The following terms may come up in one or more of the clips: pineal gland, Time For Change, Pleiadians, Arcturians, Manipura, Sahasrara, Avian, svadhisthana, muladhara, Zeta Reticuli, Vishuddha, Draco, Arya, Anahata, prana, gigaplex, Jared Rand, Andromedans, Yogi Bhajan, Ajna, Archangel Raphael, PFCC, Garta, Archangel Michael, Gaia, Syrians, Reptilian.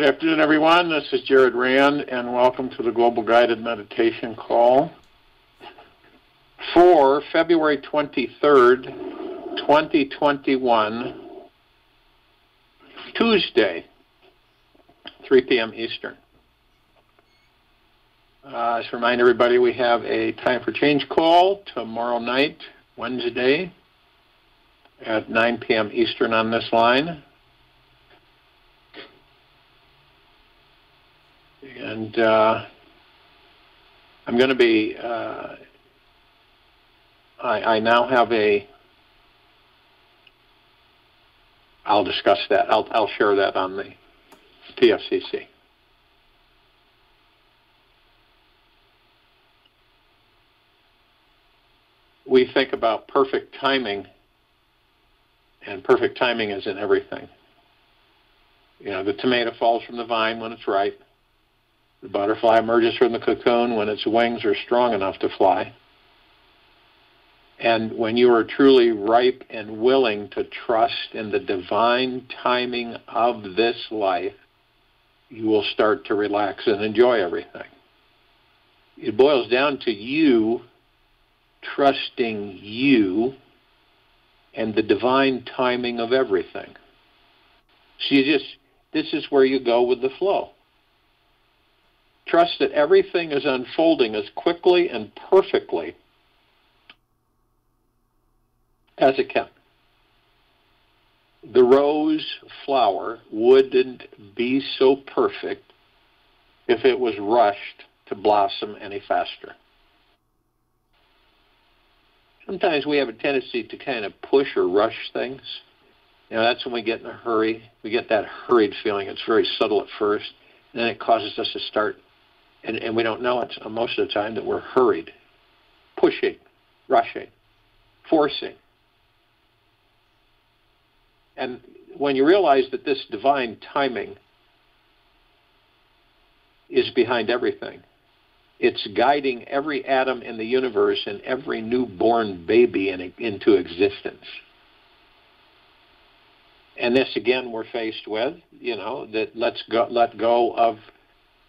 Good afternoon, everyone. This is Jared Rand, and welcome to the Global Guided Meditation Call for February 23rd, 2021, Tuesday, 3 p.m. Eastern. Just remind everybody we have a Time for Change call tomorrow night, Wednesday, at 9 p.m. Eastern on this line. And I'm going to be, I now have a, I'll discuss that. I'll share that on the PFCC. We think about perfect timing, and perfect timing is in everything. You know, the tomato falls from the vine when it's ripe. The butterfly emerges from the cocoon when its wings are strong enough to fly. And when you are truly ripe and willing to trust in the divine timing of this life, you will start to relax and enjoy everything. It boils down to you trusting you and the divine timing of everything. So you just, this is where you go with the flow. Trust that everything is unfolding as quickly and perfectly as it can. The rose flower wouldn't be so perfect if it was rushed to blossom any faster. Sometimes we have a tendency to kind of push or rush things. You know, that's when we get in a hurry. We get that hurried feeling. It's very subtle at first, and then it causes us to start. And we don't know it most of the time that we're hurried, pushing, rushing, forcing. And when you realize that this divine timing is behind everything, it's guiding every atom in the universe and every newborn baby into existence. And this, again, we're faced with, you know, that let go of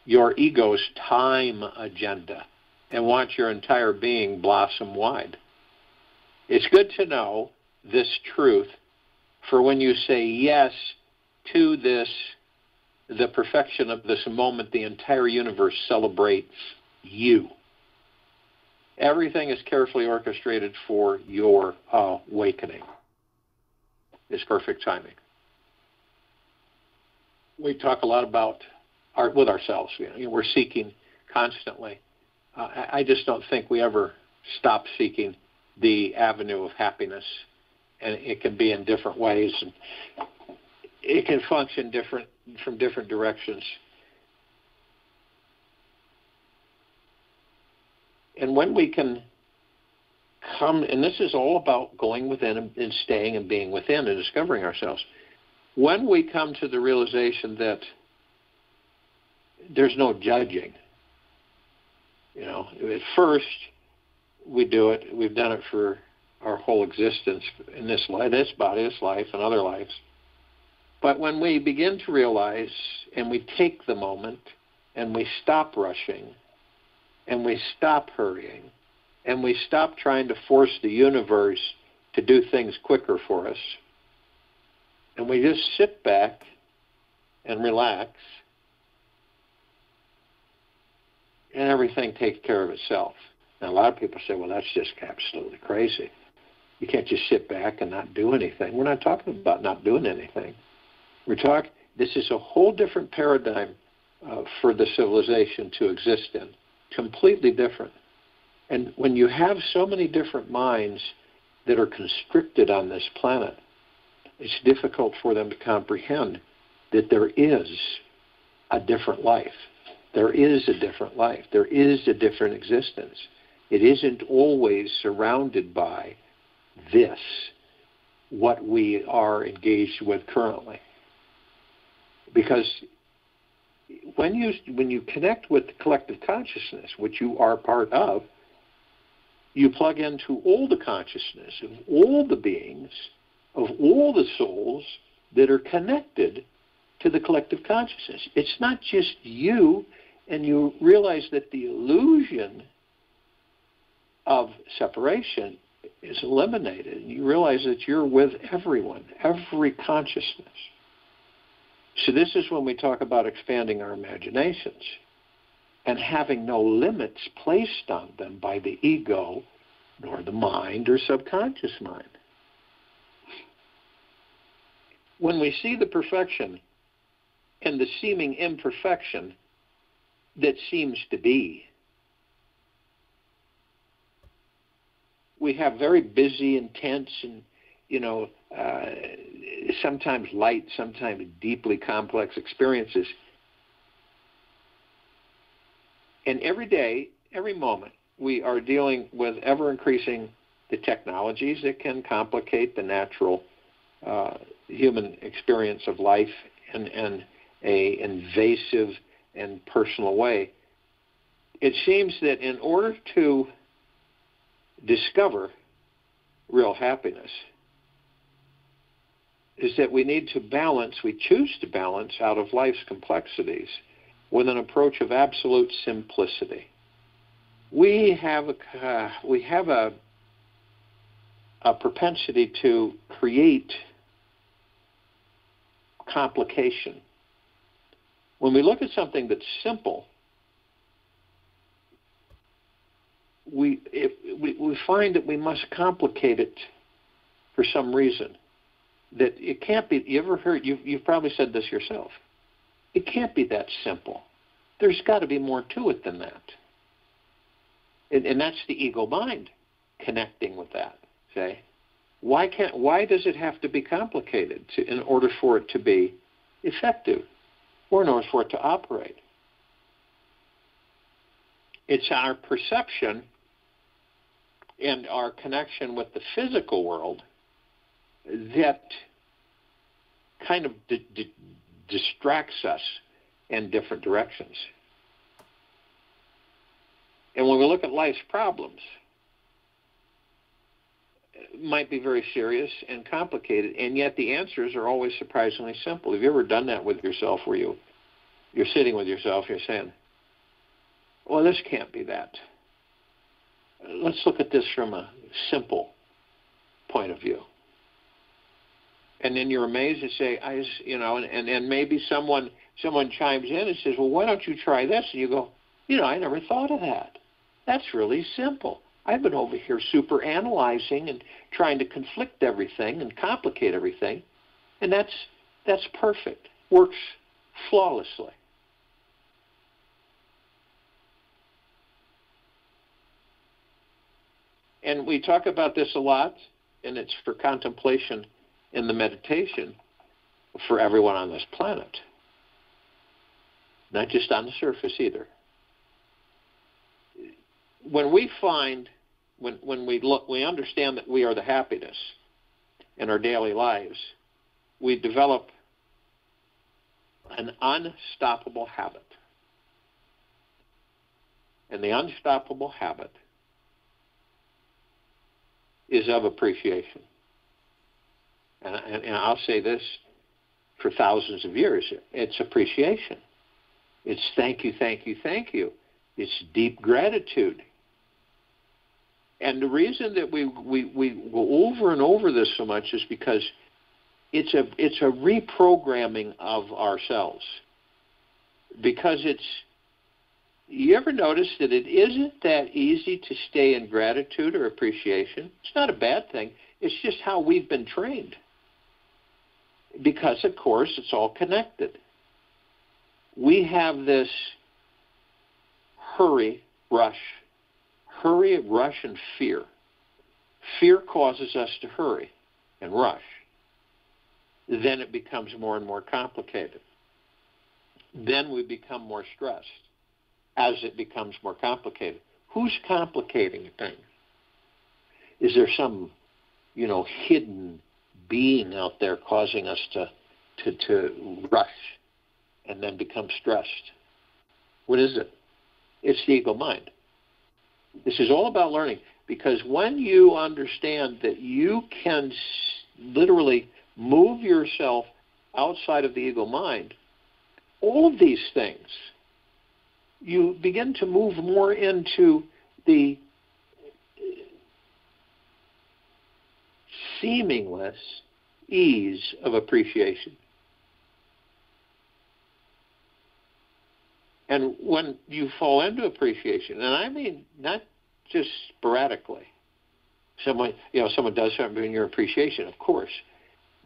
your ego's time agenda and watch your entire being blossom wide. It's good to know this truth, for when you say yes to this, the perfection of this moment, the entire universe celebrates you. Everything is carefully orchestrated for your awakening. It's perfect timing. We talk a lot about with ourselves. You know, we're seeking constantly. I just don't think we ever stop seeking the avenue of happiness. And it can be in different ways. And it can function from different directions. And when we can come, and this is all about going within and staying and being within and discovering ourselves. When we come to the realization that there's no judging, you know, at first we do it, we've done it for our whole existence in this life, this body, this life, and other lives. But when we begin to realize and we take the moment and we stop rushing and we stop hurrying and we stop trying to force the universe to do things quicker for us, and we just sit back and relax, and everything takes care of itself. Now, a lot of people say, well, that's just absolutely crazy. You can't just sit back and not do anything. We're not talking about not doing anything. We're talking, this is a whole different paradigm for the civilization to exist in, completely different. And when you have so many different minds that are constricted on this planet, it's difficult for them to comprehend that there is a different life. There is a different life. There is a different existence. It isn't always surrounded by this, what we are engaged with currently. Because when you connect with the collective consciousness, which you are part of, you plug into all the consciousness of all the beings, of all the souls that are connected to the collective consciousness. It's not just you, and you realize that the illusion of separation is eliminated, and you realize that you're with everyone, every consciousness. So this is when we talk about expanding our imaginations and having no limits placed on them by the ego, nor the mind or subconscious mind. When we see the perfection and the seeming imperfection that seems to be, we have very busy, intense, and, sometimes light, sometimes deeply complex experiences. And every day, every moment, we are dealing with ever-increasing the technologies that can complicate the natural human experience of life in an invasive and personal way. It seems that in order to discover real happiness is that we need to balance, we choose to balance out of life's complexities with an approach of absolute simplicity. We have a propensity to create complication. When we look at something that's simple, we find that we must complicate it for some reason. That it can't be. You ever heard? You've probably said this yourself. It can't be that simple. There's got to be more to it than that. And that's the ego mind connecting with that. Say, why does it have to be complicated in order for it to be effective, or in order for it to operate? It's our perception and our connection with the physical world that kind of distracts us in different directions. And when we look at life's problems, it might be very serious and complicated, and yet the answers are always surprisingly simple. Have you ever done that with yourself, where you're sitting with yourself, you're saying, well, this can't be that. Let's look at this from a simple point of view. And then you're amazed to say, and maybe someone chimes in and says, well, why don't you try this? And you go, I never thought of that. That's really simple. I've been over here super analyzing and trying to conflict everything and complicate everything. And that's perfect. Works flawlessly. And we talk about this a lot, and it's for contemplation in the meditation for everyone on this planet. Not just on the surface either. When we find, when we look, we understand that we are the happiness in our daily lives, we develop an unstoppable habit. And the unstoppable habit is of appreciation. And I'll say this for thousands of years, it's appreciation. It's thank you, thank you, thank you. It's deep gratitude. And the reason that we go over and over this so much is because it's a reprogramming of ourselves. Because you ever notice that it isn't that easy to stay in gratitude or appreciation? It's not a bad thing. It's just how we've been trained. Because, of course, it's all connected. We have this hurry, rush, and fear. Fear causes us to hurry and rush. Then it becomes more and more complicated. Then we become more stressed as it becomes more complicated. Who's complicating a thing? Is there some, hidden being out there causing us to rush and then become stressed? What is it? It's the ego mind. This is all about learning, because when you understand that you can literally move yourself outside of the ego mind, all of these things, you begin to move more into the seamless ease of appreciation. And when you fall into appreciation, and I mean not just sporadically, someone does something in your appreciation, of course,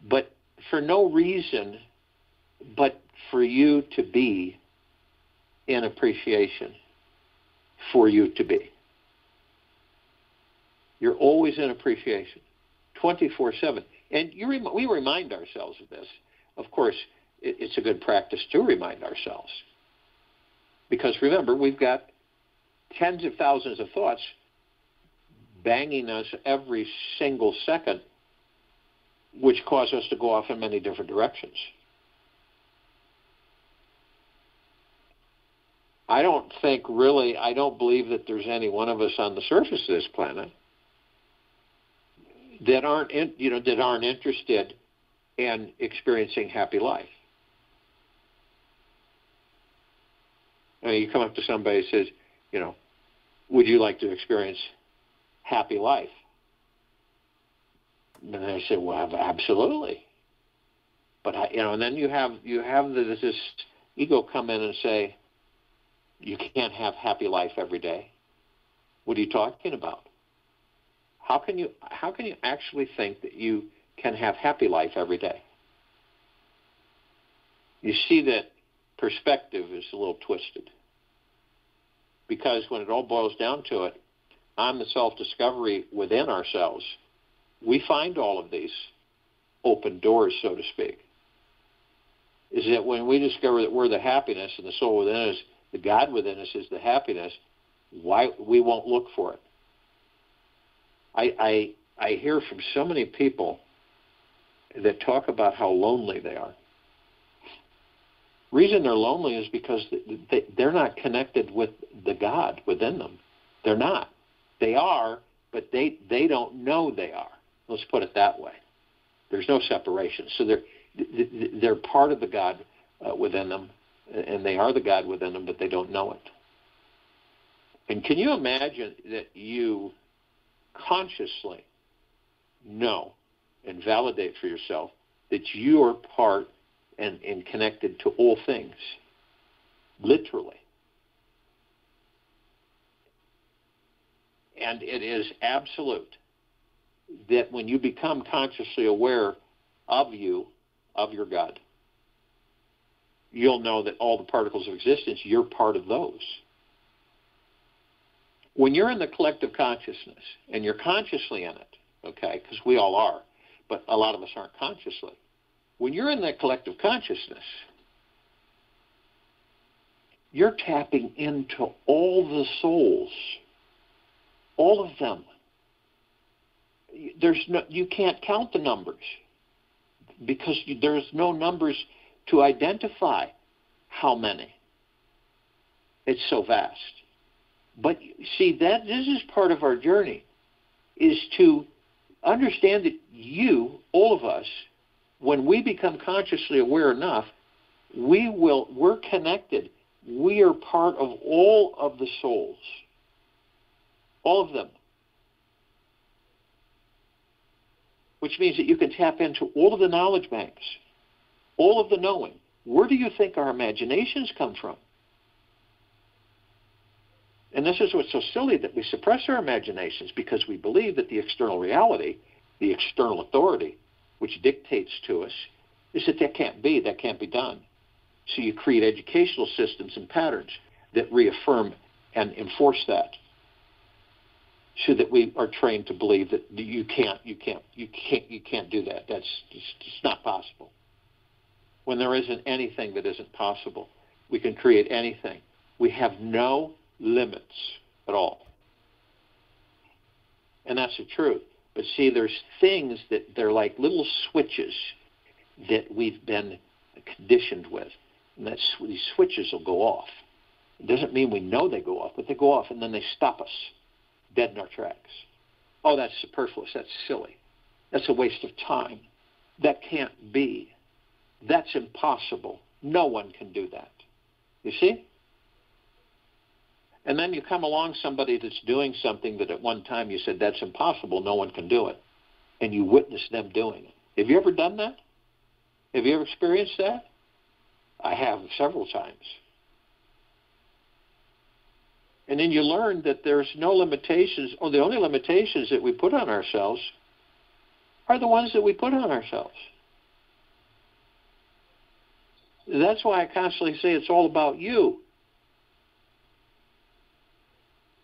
but for no reason but for you to be in appreciation, for you to be. You're always in appreciation, 24/7. And we remind ourselves of this. Of course, it's a good practice to remind ourselves. Because remember, we've got tens of thousands of thoughts banging us every single second, which cause us to go off in many different directions. I don't believe that there's any one of us on the surface of this planet that aren't interested in experiencing happy life. I mean, you come up to somebody and says, would you like to experience happy life? And they say, well, absolutely. But and then you have this ego come in and say, you can't have happy life every day. What are you talking about? How can you actually think that you can have happy life every day? You see that perspective is a little twisted. Because when it all boils down to it, on the self-discovery within ourselves, we find all of these open doors, so to speak. Is that when we discover that we're the happiness and the soul within us, the God within us is the happiness, why we won't look for it. I hear from so many people that talk about how lonely they are. The reason they're lonely is because they're not connected with the God within them. They're not. They are, but they don't know they are. Let's put it that way. There's no separation. So they're part of the God within them, and they are the God within them, but they don't know it. And can you imagine that you consciously know and validate for yourself that you are part and connected to all things, literally? And it is absolute that when you become consciously aware of you, of your God, you'll know that all the particles of existence, you're part of those. When you're in the collective consciousness, and you're consciously in it, okay, because we all are, but a lot of us aren't consciously. When you're in that collective consciousness, you're tapping into all the souls, all of them. You can't count the numbers because there's no numbers to identify how many. It's so vast. But see, this is part of our journey, is to understand that you, all of us, when we become consciously aware enough, we're connected. We are part of all of the souls. All of them. Which means that you can tap into all of the knowledge banks, all of the knowing. Where do you think our imaginations come from? And this is what's so silly, that we suppress our imaginations because we believe that the external reality, the external authority, which dictates to us, is that can't be done. So you create educational systems and patterns that reaffirm and enforce that, so that we are trained to believe that you can't do that. That's just not possible. When there isn't anything that isn't possible, we can create anything. We have no limits at all. And that's the truth. But see, there's things that they're like little switches that we've been conditioned with. And these switches will go off. It doesn't mean we know they go off, but they go off and then they stop us dead in our tracks. Oh, that's superfluous. That's silly. That's a waste of time. That can't be. That's impossible. No one can do that. You see? And then you come along somebody that's doing something that at one time you said, that's impossible, no one can do it. And you witness them doing it. Have you ever done that? Have you ever experienced that? I have several times. And then you learn that there's no limitations, or the only limitations that we put on ourselves are the ones that we put on ourselves. That's why I constantly say it's all about you.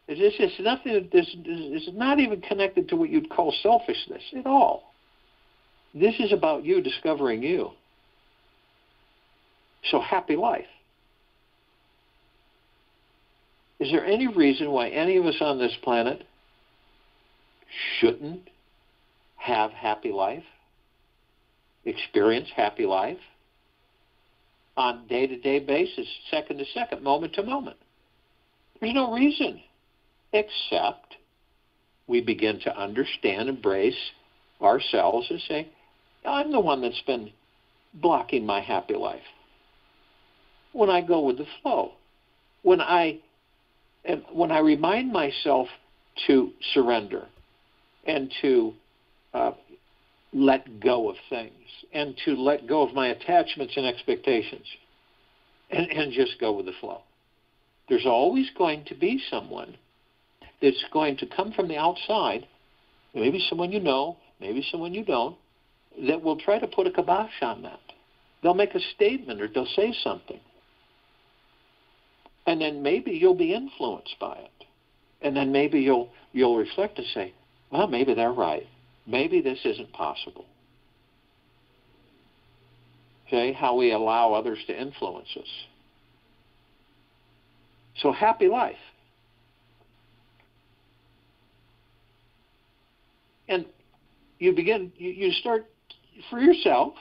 It's nothing. It's not even connected to what you'd call selfishness at all. This is about you discovering you. So happy life. Is there any reason why any of us on this planet shouldn't have happy life, experience happy life on day-to-day basis, second to second, moment to moment? There's no reason, except we begin to understand, embrace ourselves and say, I'm the one that's been blocking my happy life. When I go with the flow, when I remind myself to surrender and to let go of things and to let go of my attachments and expectations and just go with the flow. There's always going to be someone that's going to come from the outside, maybe someone you know, maybe someone you don't, that will try to put a kibosh on that. They'll make a statement or they'll say something. And then maybe you'll be influenced by it. And then maybe you'll reflect and say, well, maybe they're right. Maybe this isn't possible. Okay, how we allow others to influence us. So happy life. And you begin, you start for yourself.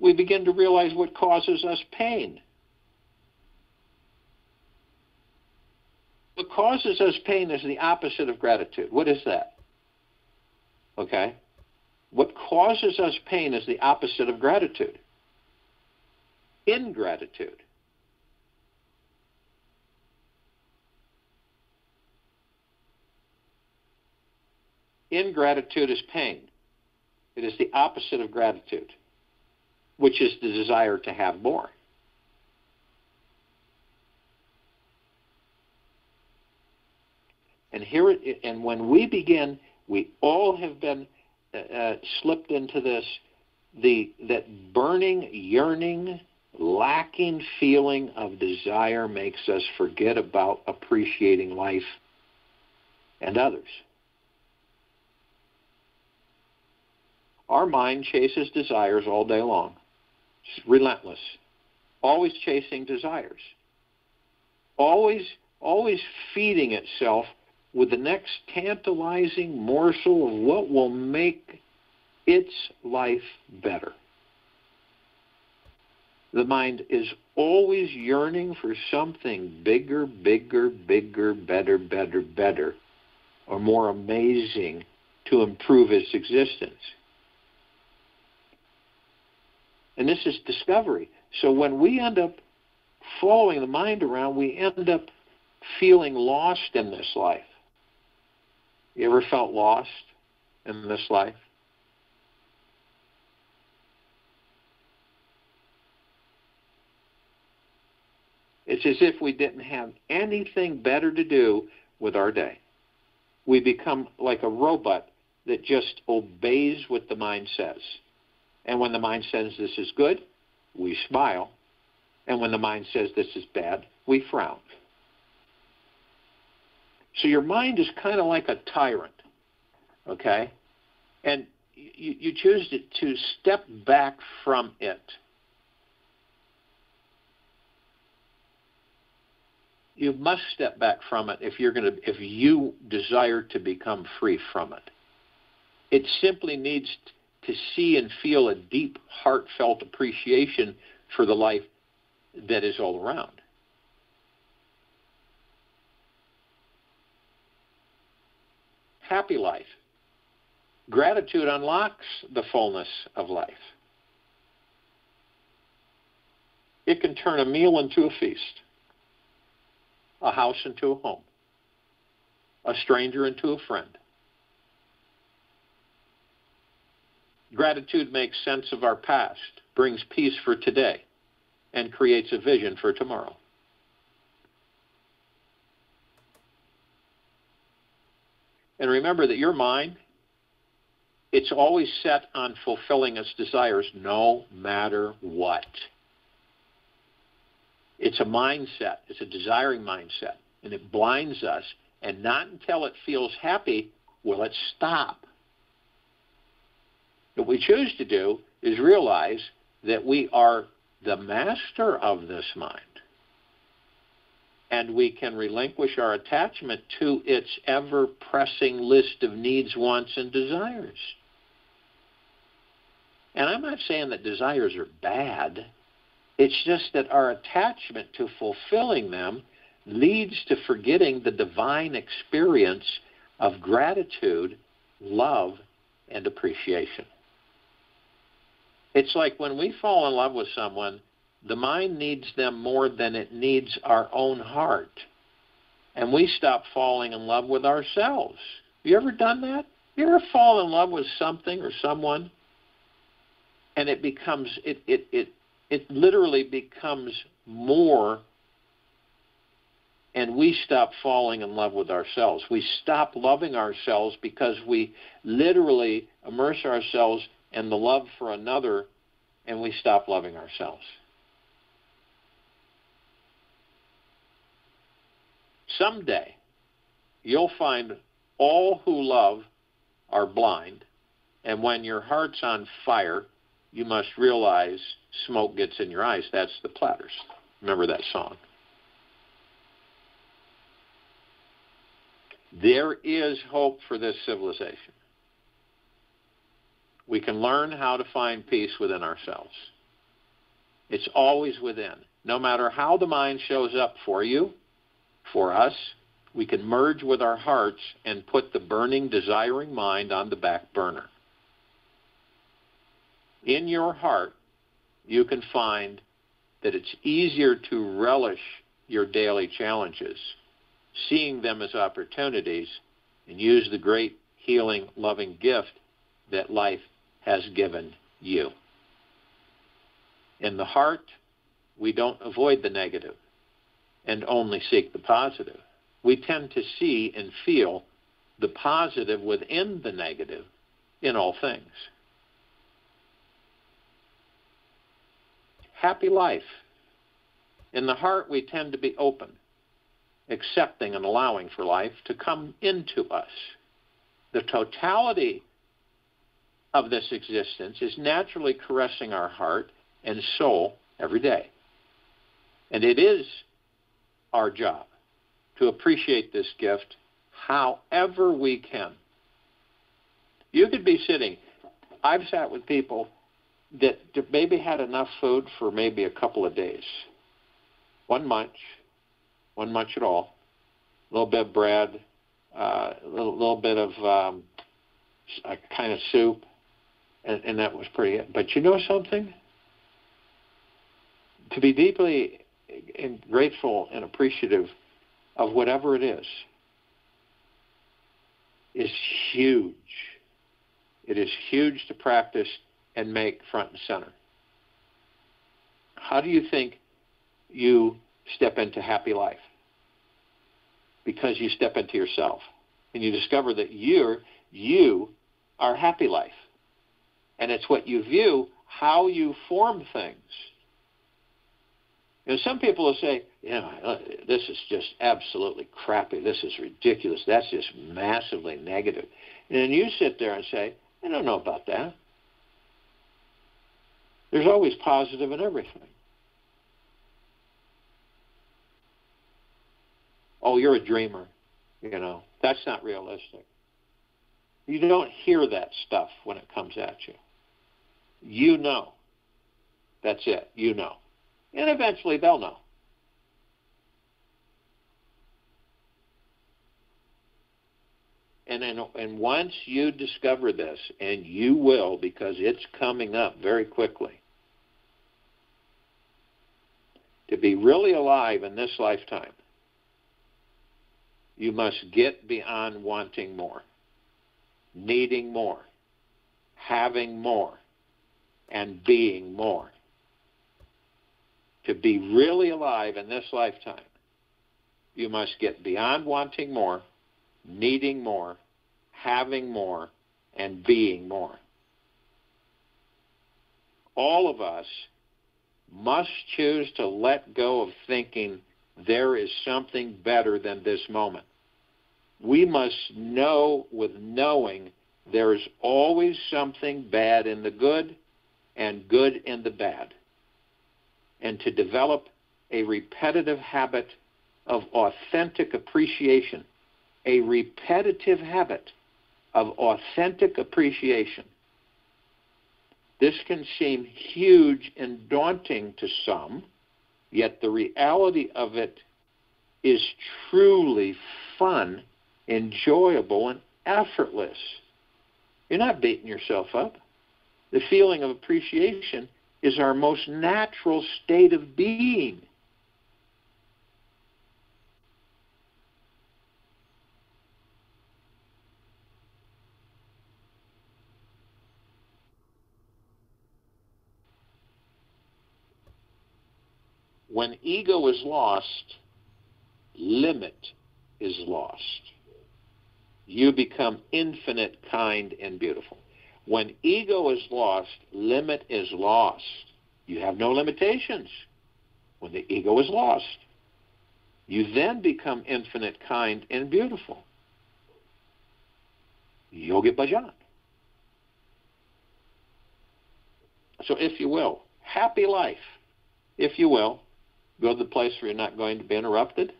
We begin to realize what causes us pain. What causes us pain is the opposite of gratitude. What is that? Okay? What causes us pain is the opposite of gratitude. Ingratitude. Ingratitude is pain. It is the opposite of gratitude, which is the desire to have more. And here, and when we begin, we all have been slipped into this, that burning, yearning, lacking feeling of desire makes us forget about appreciating life and others. Our mind chases desires all day long. It's relentless. Always chasing desires. Always feeding itself with the next tantalizing morsel of what will make its life better. The mind is always yearning for something bigger, bigger, bigger, better, better, better, or more amazing to improve its existence. And this is discovery. So when we end up following the mind around, we end up feeling lost in this life. You ever felt lost in this life? It's as if we didn't have anything better to do with our day. We become like a robot that just obeys what the mind says. And when the mind says this is good, we smile. And when the mind says this is bad, we frown. So your mind is kind of like a tyrant, okay? And you choose to step back from it. You must step back from it if you desire to become free from it. It simply needs to see and feel a deep, heartfelt appreciation for the life that is all around. happy life. Gratitude unlocks the fullness of life. It can turn a meal into a feast, a house into a home, a stranger into a friend. Gratitude makes sense of our past, brings peace for today, and creates a vision for tomorrow. And remember that your mind, it's always set on fulfilling its desires no matter what. It's a mindset. It's a desiring mindset. And it blinds us. And not until it feels happy will it stop. What we choose to do is realize that we are the master of this mind. And we can relinquish our attachment to its ever-pressing list of needs, wants, and desires. And I'm not saying that desires are bad. It's just that our attachment to fulfilling them leads to forgetting the divine experience of gratitude, love, and appreciation. It's like when we fall in love with someone, the mind needs them more than it needs our own heart. And we stop falling in love with ourselves. Have you ever done that? You ever fall in love with something or someone, and it becomes, it literally becomes more, and we stop falling in love with ourselves. We stop loving ourselves because we literally immerse ourselves in the love for another, and we stop loving ourselves. Someday, you'll find all who love are blind, and when your heart's on fire, you must realize smoke gets in your eyes. That's the Platters. Remember that song. There is hope for this civilization. We can learn how to find peace within ourselves. It's always within. No matter how the mind shows up for you, for us, we can merge with our hearts and put the burning, desiring mind on the back burner. In your heart, you can find that it's easier to relish your daily challenges, seeing them as opportunities, and use the great, healing, loving gift that life has given you. In the heart, we don't avoid the negative and only seek the positive. We tend to see and feel the positive within the negative in all things. Happy life. In the heart, we tend to be open, accepting and allowing for life to come into us. The totality of this existence is naturally caressing our heart and soul every day. And it is our job to appreciate this gift however we can. You could be sitting. I've sat with people that maybe had enough food for maybe a couple of days. One much at all, a little bit of bread, a little bit of a kind of soup, and that was pretty it. But you know something? To be deeply grateful and appreciative of whatever it is huge. It is huge to practice and make front and center. How do you think you step into happy life? Because you step into yourself and you discover that you are happy life. And it's what you view, how you form things. You know, some people will say, you know, this is just absolutely crappy. This is ridiculous. That's just massively negative. And then you sit there and say, I don't know about that. There's always positive in everything. Oh, you're a dreamer. You know, that's not realistic. You don't hear that stuff when it comes at you. You know. That's it. You know. And eventually they'll know. And once you discover this, and you will, because it's coming up very quickly, to be really alive in this lifetime, you must get beyond wanting more, needing more, having more, and being more. To be really alive in this lifetime, you must get beyond wanting more, needing more, having more, and being more. All of us must choose to let go of thinking there is something better than this moment. We must know with knowing there is always something bad in the good and good in the bad, and to develop a repetitive habit of authentic appreciation. A repetitive habit of authentic appreciation. This can seem huge and daunting to some, yet the reality of it is truly fun, enjoyable, and effortless. You're not beating yourself up. The feeling of appreciation is our most natural state of being. When ego is lost, limit is lost. You become infinite, kind, and beautiful. When ego is lost, limit is lost. You have no limitations when the ego is lost. You then become infinite, kind, and beautiful. Yogi Bhajan. So if you will, happy life, if you will. Go to the place where you're not going to be interrupted,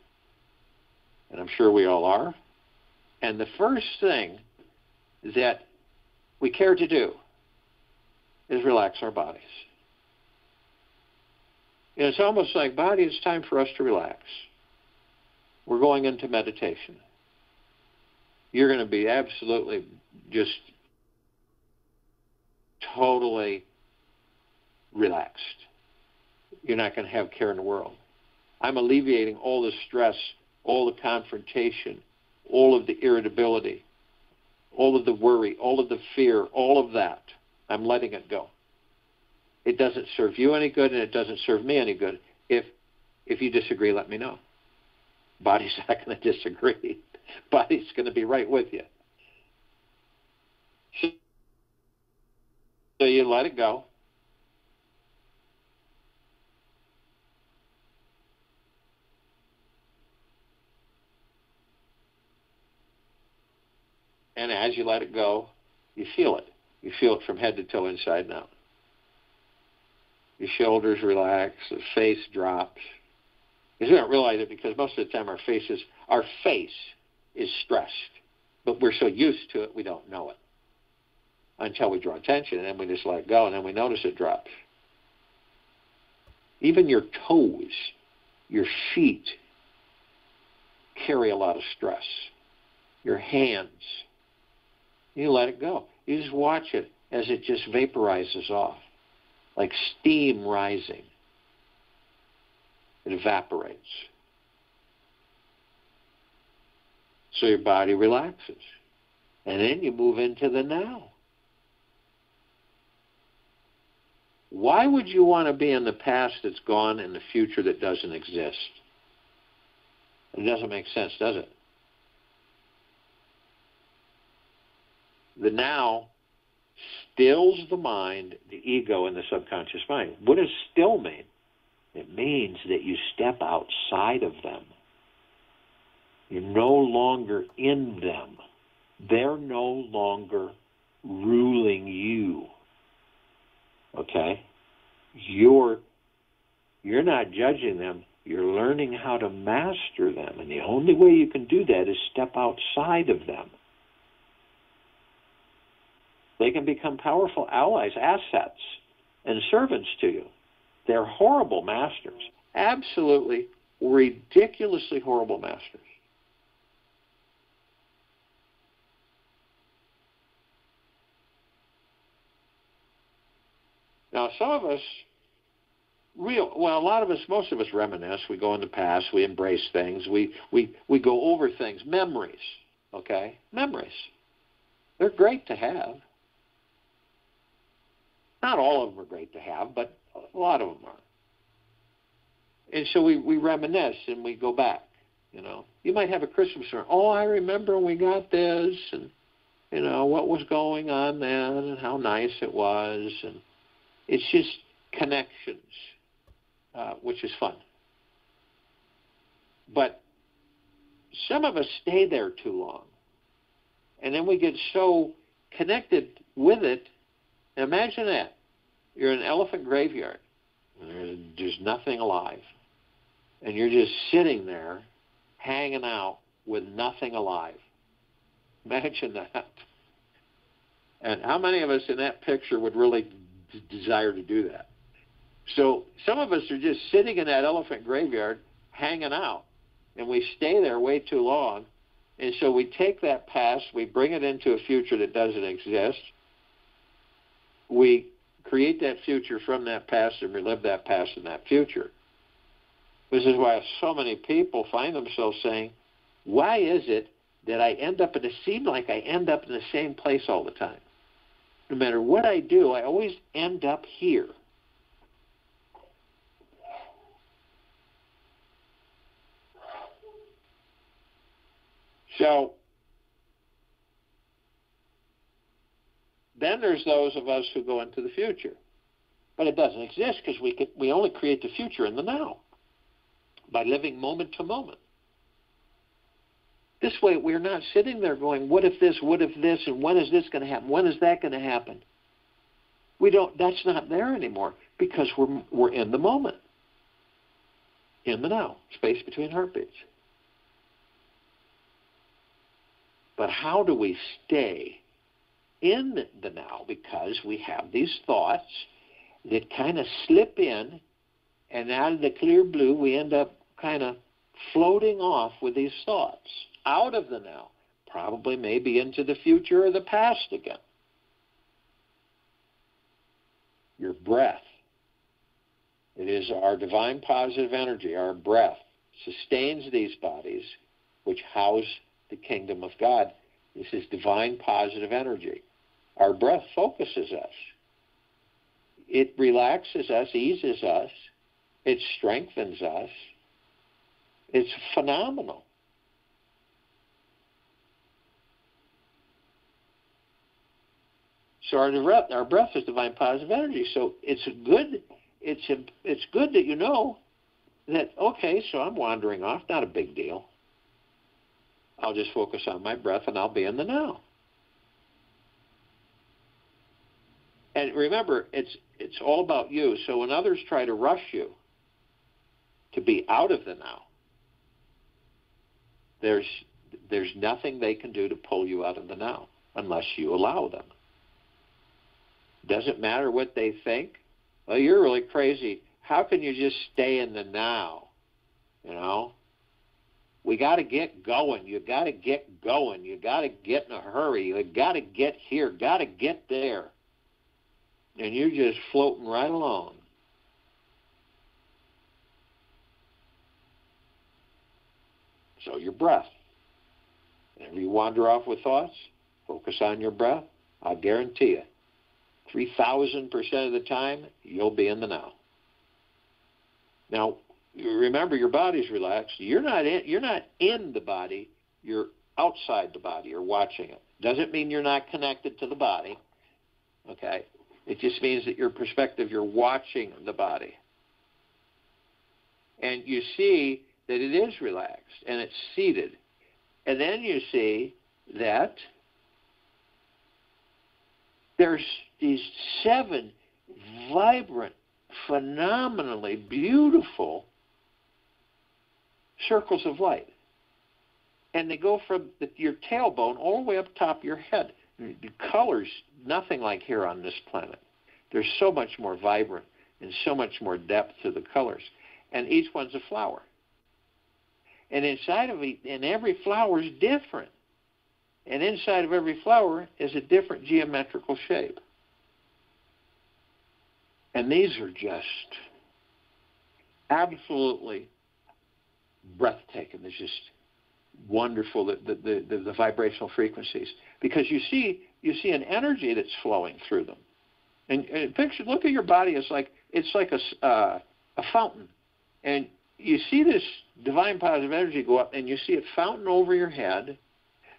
and I'm sure we all are. And the first thing that we care to do is relax our bodies. And it's almost like, body, it's time for us to relax. We're going into meditation. You're going to be absolutely just totally relaxed. You're not going to have care in the world. I'm alleviating all the stress, all the confrontation, all of the irritability, all of the worry, all of the fear, all of that. I'm letting it go. It doesn't serve you any good, and it doesn't serve me any good. If you disagree, let me know. Body's not going to disagree. Body's going to be right with you. So you let it go. And as you let it go, you feel it. You feel it from head to toe, inside and out. Your shoulders relax, the face drops. You don't realize it because most of the time our face is stressed. But we're so used to it, we don't know it. Until we draw attention, and then we just let it go, and then we notice it drops. Even your toes, your feet, carry a lot of stress. Your hands. You let it go. You just watch it as it just vaporizes off, like steam rising. It evaporates. So your body relaxes. And then you move into the now. Why would you want to be in the past that's gone and the future that doesn't exist? It doesn't make sense, does it? The now stills the mind, the ego, and the subconscious mind. What does still mean? It means that you step outside of them. You're no longer in them. They're no longer ruling you. Okay? You're not judging them. You're learning how to master them. And the only way you can do that is step outside of them. They can become powerful allies, assets, and servants to you. They're horrible masters. Absolutely, ridiculously horrible masters. Now, some of us, a lot of us, most of us reminisce. We go in the past. We embrace things. We go over things. Memories, okay? Memories. They're great to have. Not all of them are great to have, but a lot of them are. And so we reminisce and we go back, you know. You might have a Christmas story. Oh, I remember when we got this, and, you know, what was going on then and how nice it was. And it's just connections, which is fun. But some of us stay there too long. And then we get so connected with it. And imagine that. You're in an elephant graveyard. There's nothing alive. And you're just sitting there hanging out with nothing alive. Imagine that. And how many of us in that picture would really desire to do that? So some of us are just sitting in that elephant graveyard hanging out. And we stay there way too long. And so we take that past, we bring it into a future that doesn't exist. We create that future from that past and relive that past and that future. This is why so many people find themselves saying, why is it that it seemed like I end up in the same place all the time? No matter what I do, I always end up here. So then there's those of us who go into the future. But it doesn't exist because we only create the future in the now by living moment to moment. This way we're not sitting there going, what if this, and when is this going to happen? When is that going to happen? That's not there anymore because we're in the moment, in the now, space between heartbeats. But how do we stay in the now? Because we have these thoughts that kind of slip in, and out of the clear blue, we end up kind of floating off with these thoughts, out of the now, probably maybe into the future or the past again. Your breath. It is our divine positive energy, our breath, sustains these bodies, which house the kingdom of God. This is divine positive energy. Our breath focuses us. It relaxes us, eases us. It strengthens us. It's phenomenal. So our breath is divine positive energy. So it's good that you know that, okay, so I'm wandering off, not a big deal. I'll just focus on my breath and I'll be in the now. And remember, it's all about you. So when others try to rush you to be out of the now, there's nothing they can do to pull you out of the now unless you allow them. Doesn't matter what they think. Well, you're really crazy. How can you just stay in the now? You know? We got to get going. You got to get going. You got to get in a hurry. You got to get here. Got to get there. And you're just floating right along. So your breath. Whenever you wander off with thoughts, focus on your breath. I guarantee you, 3,000% of the time, you'll be in the now. Now, remember, your body's relaxed. You're not in the body. You're outside the body. You're watching it. Doesn't mean you're not connected to the body. Okay? It just means that your perspective, you're watching the body. And you see that it is relaxed and it's seated. And then you see that there's these 7 vibrant, phenomenally beautiful circles of light, and they go from your tailbone all the way up top of your head. The colors, nothing like here on this planet. There's so much more vibrant and so much more depth to the colors, and each one's a flower. And inside of it, and every flower is different, and inside of every flower is a different geometrical shape. And these are just absolutely breathtaking. It's just wonderful, the vibrational frequencies, because you see an energy that's flowing through them. And picture, look at your body. It's like a fountain, and you see this divine positive energy go up, and you see it fountain over your head,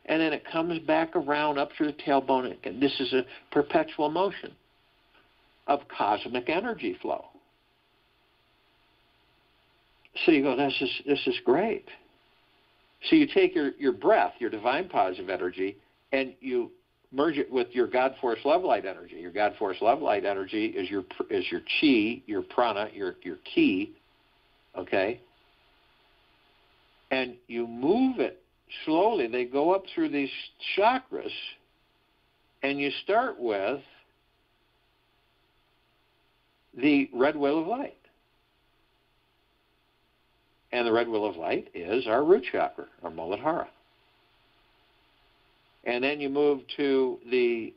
and then it comes back around up through the tailbone. And this is a perpetual motion of cosmic energy flow. So you go, this is great. So you take your breath, your divine positive energy, and you merge it with your God Force Love Light energy. Your God Force Love Light energy is your chi, your prana, your ki, okay? And you move it slowly. They go up through these chakras, and you start with the red wheel of light. And the red wheel of light is our root chakra, our muladhara. And then you move to the,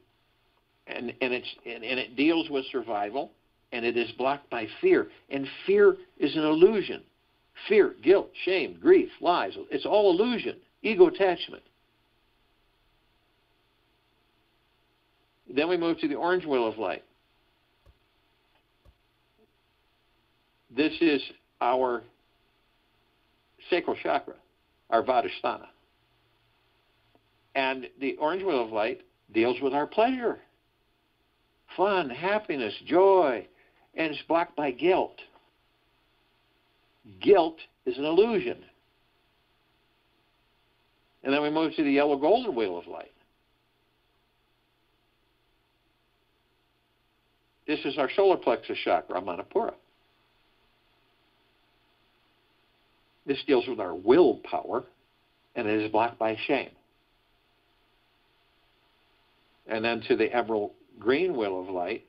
and it deals with survival, and it is blocked by fear. And fear is an illusion. Fear, guilt, shame, grief, lies, it's all illusion, ego attachment. Then we move to the orange wheel of light. This is our sacral chakra, our svadhisthana. And the orange wheel of light deals with our pleasure, fun, happiness, joy, and it's blocked by guilt. Guilt is an illusion. And then we move to the yellow golden wheel of light. This is our solar plexus chakra, Manipura. This deals with our willpower, and it is blocked by shame. And then to the emerald green wheel of light,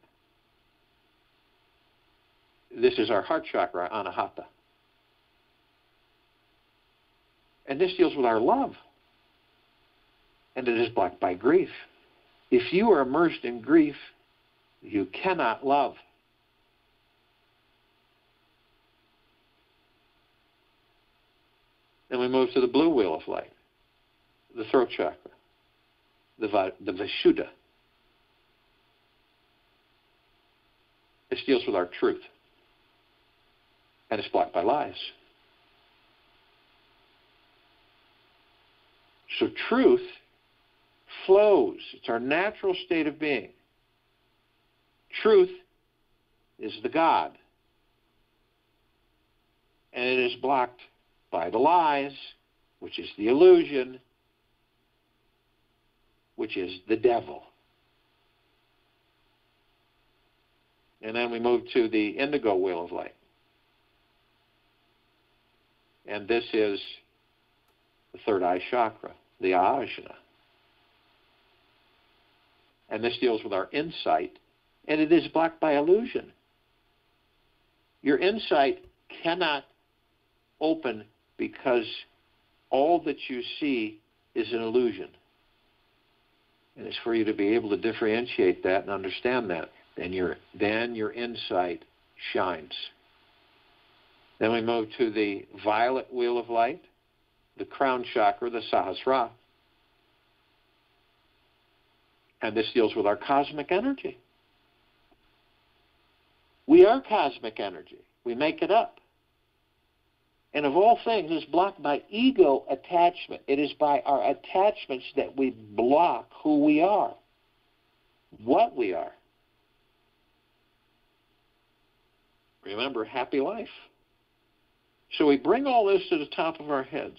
this is our heart chakra, Anahata. And this deals with our love, and it is blocked by grief. If you are immersed in grief, you cannot love. Then we move to the blue wheel of light, the throat chakra, the Vishuddha. This deals with our truth, and it's blocked by lies. So truth flows. It's our natural state of being. Truth is the God, and it is blocked by the lies, which is the illusion, which is the devil. And then we move to the indigo wheel of light. And this is the third eye chakra, the Ajna. And this deals with our insight, and it is blocked by illusion. Your insight cannot open because all that you see is an illusion. And it's for you to be able to differentiate that and understand that. Then your insight shines. Then we move to the violet wheel of light, the crown chakra, the Sahasrara. And this deals with our cosmic energy. We are cosmic energy. We make it up. And of all things, it's blocked by ego attachment. It is by our attachments that we block who we are, what we are. Remember, happy life. So we bring all this to the top of our heads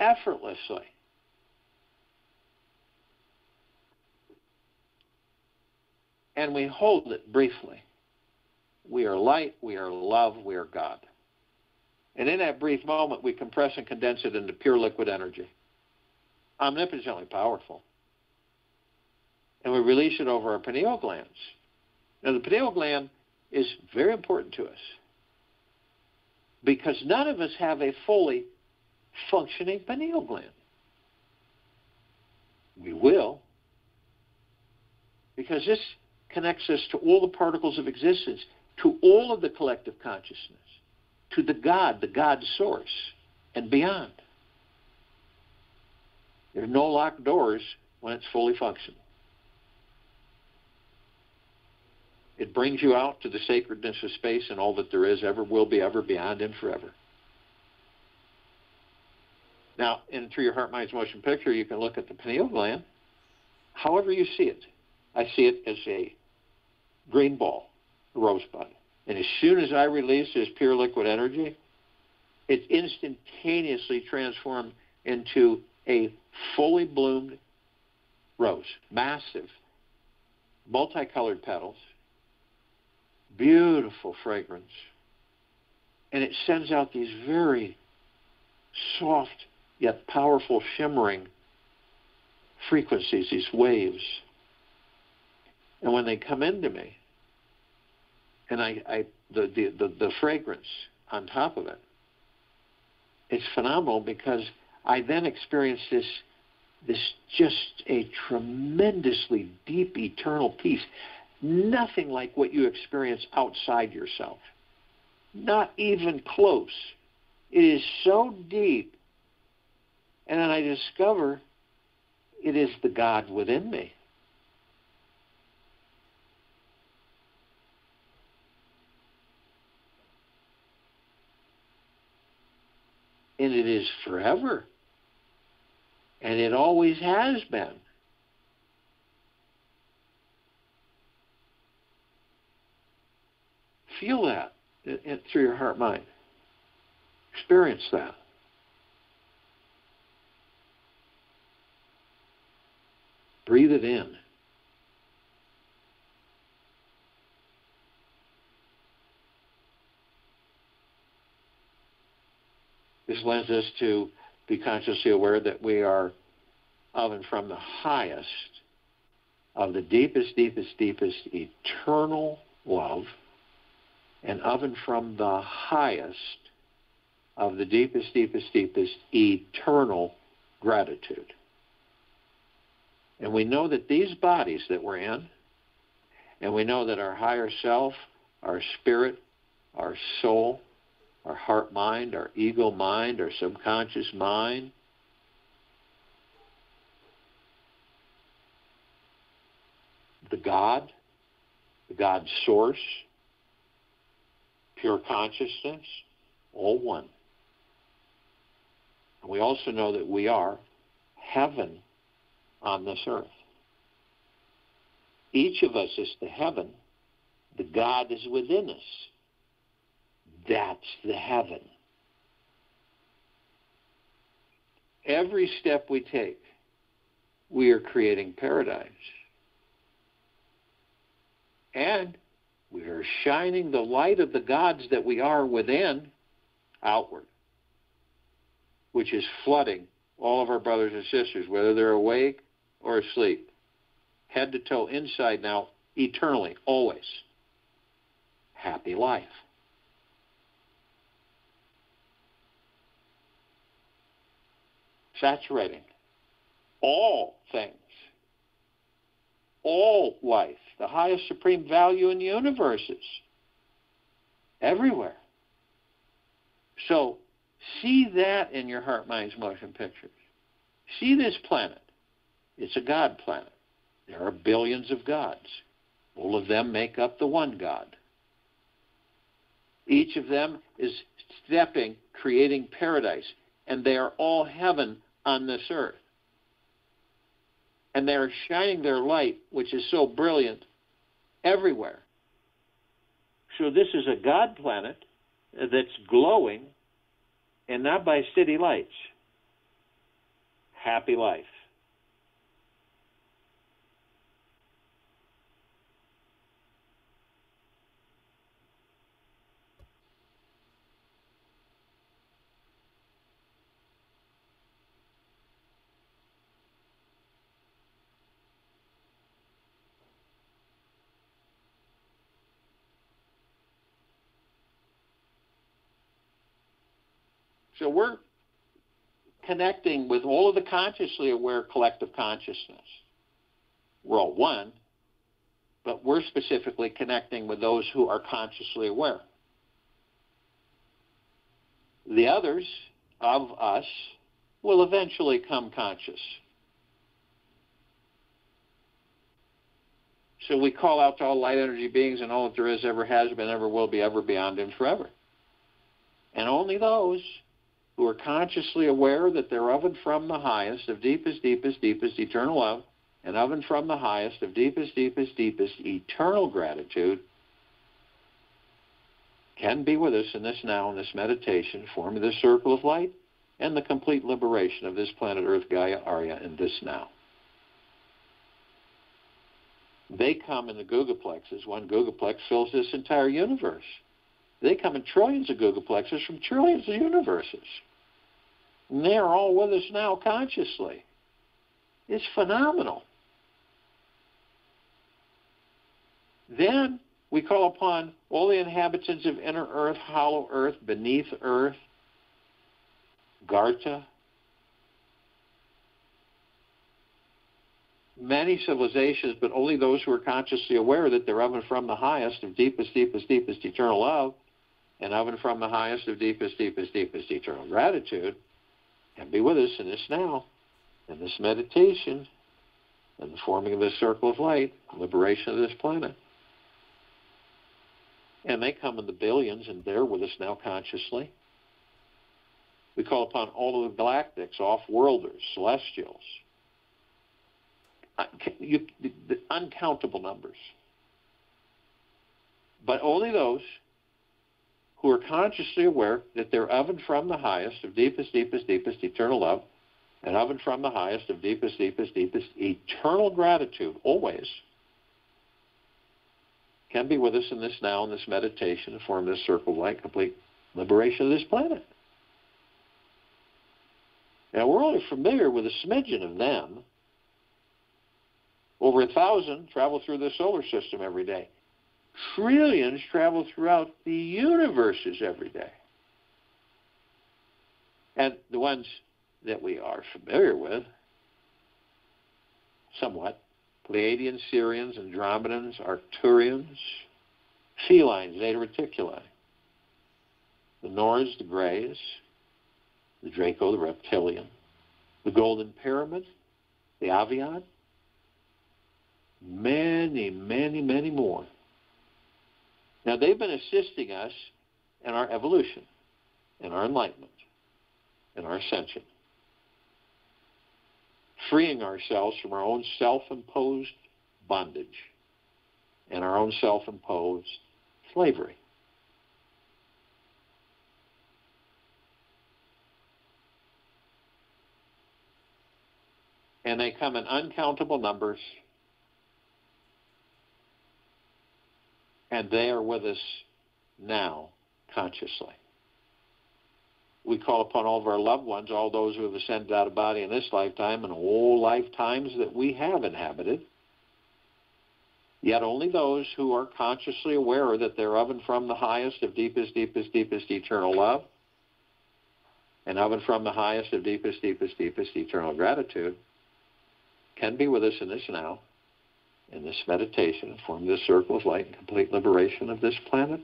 effortlessly. And we hold it briefly. We are light, we are love, we are God. And in that brief moment, we compress and condense it into pure liquid energy, omnipotently powerful. And we release it over our pineal glands. Now, the pineal gland is very important to us because none of us have a fully functioning pineal gland. We will, because this connects us to all the particles of existence, to all of the collective consciousness, to the God source, and beyond. There are no locked doors when it's fully functional. It brings you out to the sacredness of space and all that there is, ever will be, ever, beyond, and forever. Now, in Through Your Heart, Mind's Motion picture, you can look at the pineal gland however you see it. I see it as a green ball, a rosebud. And as soon as I release this pure liquid energy, it's instantaneously transformed into a fully bloomed rose. Massive, multicolored petals, beautiful fragrance. And it sends out these very soft yet powerful shimmering frequencies, these waves. And when they come into me, and the fragrance on top of it, it's phenomenal, because I then experience this just a tremendously deep, eternal peace. Nothing like what you experience outside yourself. Not even close. It is so deep. And then I discover it is the God within me. And it is forever. And it always has been. Feel that through your heart, mind. Experience that. Breathe it in. This lends us to be consciously aware that we are of and from the highest of the deepest, deepest, deepest eternal love, and of and from the highest of the deepest, deepest, deepest eternal gratitude. And we know that these bodies that we're in, and we know that our higher self, our spirit, our soul, our heart mind, our ego mind, our subconscious mind, the God source, pure consciousness, all one. And we also know that we are heaven on this earth. Each of us is the heaven. The God is within us. That's the heaven. Every step we take, we are creating paradise. And we are shining the light of the gods that we are within outward, which is flooding all of our brothers and sisters, whether they're awake or asleep, head to toe, inside and out, eternally, always. Happy life. Saturating all things, all life, the highest supreme value in the universes, everywhere. So see that in your heart, mind's motion pictures. See this planet. It's a God planet. There are billions of gods. All of them make up the one God. Each of them is stepping, creating paradise, and they are all heaven on this earth. And they are shining their light, which is so brilliant, everywhere. So this is a God planet that's glowing, and not by city lights. Happy life. So we're connecting with all of the consciously aware collective consciousness. We're all one. but we're specifically connecting with those who are consciously aware. The others of us will eventually come conscious. So we call out to all light energy beings and all that there is, ever has been, ever will be, ever beyond, and forever. And only those who are consciously aware that they're of and from the highest, of deepest, eternal love, and of and from the highest, of deepest, eternal gratitude, can be with us in this now, in this meditation, forming this circle of light, and the complete liberation of this planet Earth, Gaia, Arya, in this now. They come in the gigaplexes. One gigaplex fills this entire universe. They come in trillions of gigaplexes from trillions of universes. And they are all with us now consciously. It's phenomenal. Then we call upon all the inhabitants of inner earth, hollow earth, beneath earth, Garta. Many civilizations, but only those who are consciously aware that they're of and from the highest of deepest, eternal love, and of and from the highest of deepest, eternal gratitude, can be with us in this now, in this meditation, in the forming of this circle of light, liberation of this planet. And they come in the billions, and they're with us now consciously. We call upon all of the galactics, off-worlders, celestials, uncountable numbers. But only those who are consciously aware that they're of and from the highest of deepest, eternal love, and of and from the highest of deepest, eternal gratitude, always, can be with us in this now, in this meditation, and form this circle of light, complete liberation of this planet. Now, we're only familiar with a smidgen of them. Over 1,000 travel through the solar system every day. Trillions travel throughout the universes every day. And the ones that we are familiar with, somewhat, Pleiadians, Syrians, Andromedans, Arcturians, felines, Zeta Reticuli, the Nords, the Greys, the Draco, the Reptilian, the Golden Pyramid, the Avian, many more. Now, they've been assisting us in our evolution, in our enlightenment, in our ascension, freeing ourselves from our own self-imposed bondage and our own self-imposed slavery. And they come in uncountable numbers, and they are with us now, consciously. We call upon all of our loved ones, all those who have ascended out of body in this lifetime and all lifetimes that we have inhabited, yet only those who are consciously aware that they're of and from the highest of deepest, eternal love, and of and from the highest of deepest, eternal gratitude, can be with us in this now, in this meditation, form this circle of light and complete liberation of this planet.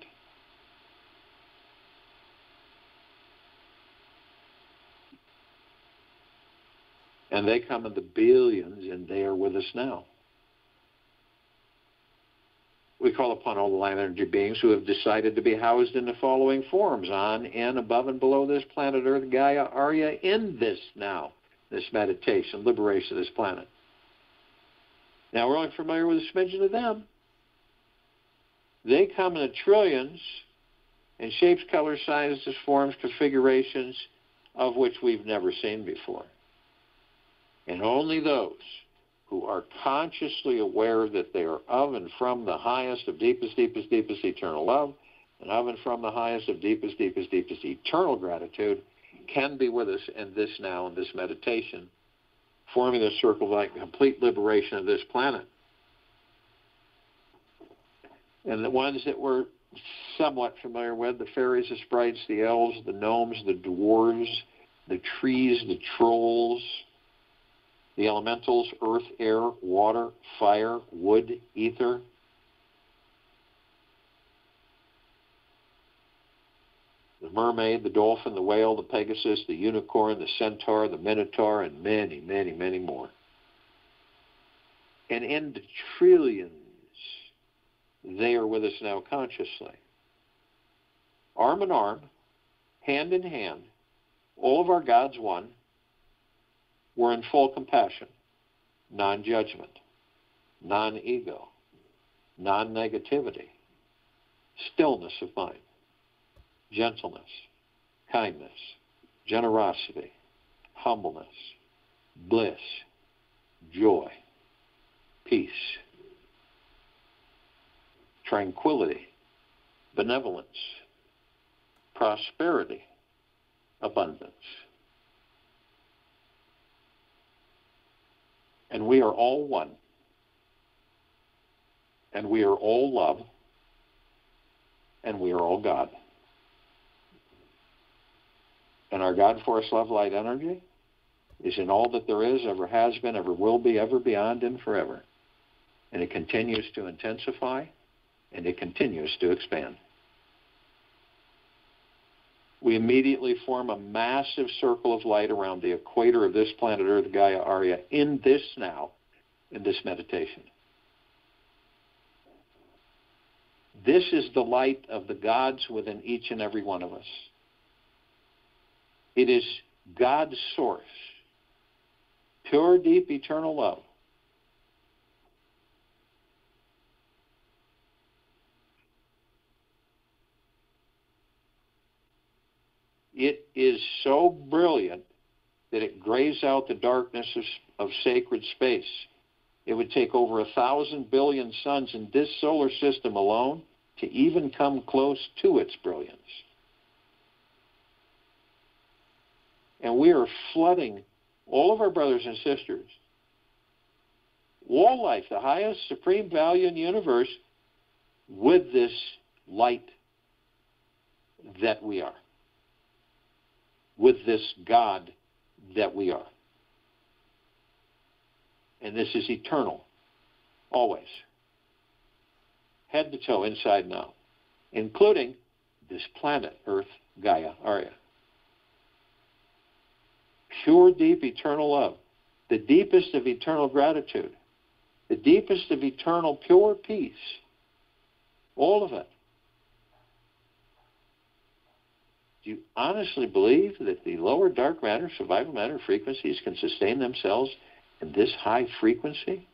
And they come in the billions, and they are with us now. We call upon all the light energy beings who have decided to be housed in the following forms, on, in, above, and below this planet Earth, Gaia, Arya, in this now, this meditation, liberation of this planet. Now, we're only familiar with a smidgen of them. They come in the trillions in shapes, colors, sizes, forms, configurations of which we've never seen before. And only those who are consciously aware that they are of and from the highest of deepest, eternal love, and of and from the highest of deepest, eternal gratitude, can be with us in this now, in this meditation, forming this circle of light, complete liberation of this planet. And the ones that we're somewhat familiar with, the fairies, the sprites, the elves, the gnomes, the dwarves, the trees, the trolls, the elementals, earth, air, water, fire, wood, ether, the mermaid, the dolphin, the whale, the pegasus, the unicorn, the centaur, the minotaur, and many, many, many more. And in the trillions, they are with us now consciously. Arm in arm, hand in hand, all of our gods one, we're in full compassion, non-judgment, non-ego, non-negativity, stillness of mind, gentleness, kindness, generosity, humbleness, bliss, joy, peace, tranquility, benevolence, prosperity, abundance. And we are all one. And we are all love. And we are all God. And our God force love light energy is in all that there is, ever has been, ever will be, ever beyond, and forever. And it continues to intensify, and it continues to expand. We immediately form a massive circle of light around the equator of this planet Earth, Gaia, Arya, in this now, in this meditation. This is the light of the gods within each and every one of us. It is God's source, pure, deep, eternal love. It is so brilliant that it grays out the darkness of sacred space. It would take over 1,000 billion suns in this solar system alone to even come close to its brilliance. And we are flooding all of our brothers and sisters. All life, the highest supreme value in the universe, with this light that we are, with this God that we are. And this is eternal, always, head to toe, inside and out, including this planet, Earth, Gaia, Arya. Pure, deep, eternal love, the deepest of eternal gratitude, the deepest of eternal pure peace, all of it. Do you honestly believe that the lower dark matter, survival matter frequencies can sustain themselves in this high frequency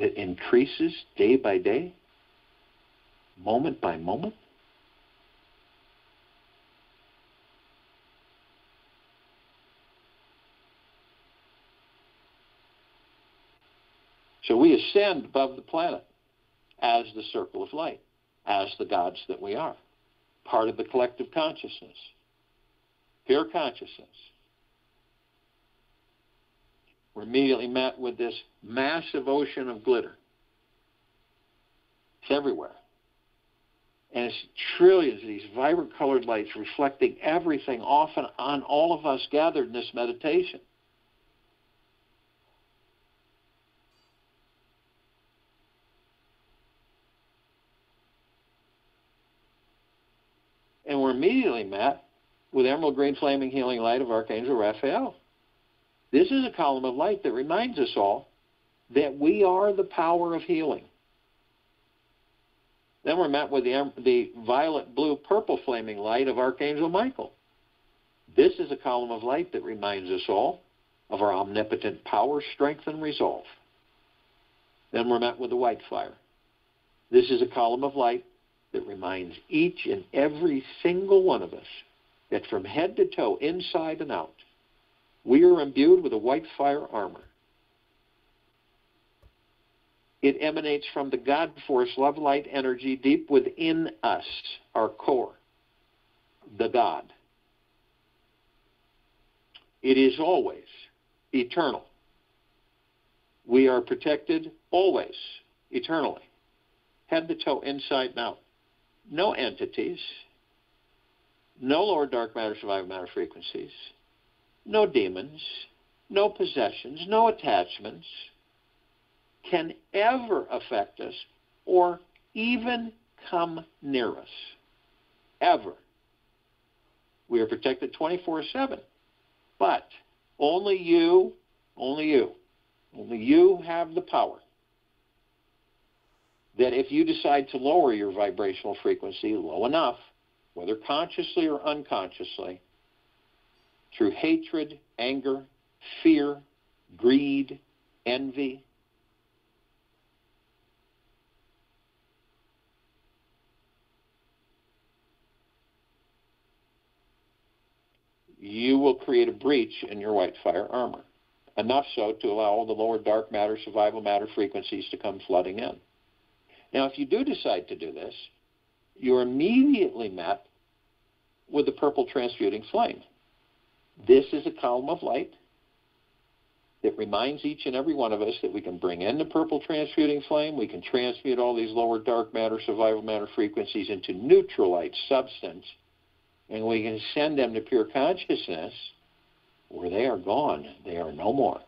that increases day by day, moment by moment? So we ascend above the planet as the circle of light, as the gods that we are, part of the collective consciousness, pure consciousness. We're immediately met with this massive ocean of glitter. It's everywhere. And it's trillions of these vibrant colored lights reflecting everything off and on all of us gathered in this meditation. And we're immediately met with emerald green flaming healing light of Archangel Raphael. This is a column of light that reminds us all that we are the power of healing. Then we're met with the violet, blue, purple flaming light of Archangel Michael. This is a column of light that reminds us all of our omnipotent power, strength, and resolve. Then we're met with the white fire. This is a column of light that reminds each and every single one of us that from head to toe, inside and out, we are imbued with a white fire armor. It emanates from the God force, love, light, energy deep within us, our core, the God. It is always eternal. We are protected always, eternally, head to toe, inside and out. No entities, no lower dark matter, survival matter frequencies, no demons, no possessions, no attachments can ever affect us or even come near us. ever. We are protected 24/7. But only you have the power that if you decide to lower your vibrational frequency low enough, whether consciously or unconsciously, through hatred, anger, fear, greed, envy, you will create a breach in your white fire armor, enough so to allow all the lower dark matter, survival matter frequencies to come flooding in. Now, if you do decide to do this, you're immediately met with the purple transmuting flame. This is a column of light that reminds each and every one of us that we can bring in the purple transmuting flame. We can transmute all these lower dark matter, survival matter frequencies into neutral light substance, and we can send them to pure consciousness where they are gone. They are no more.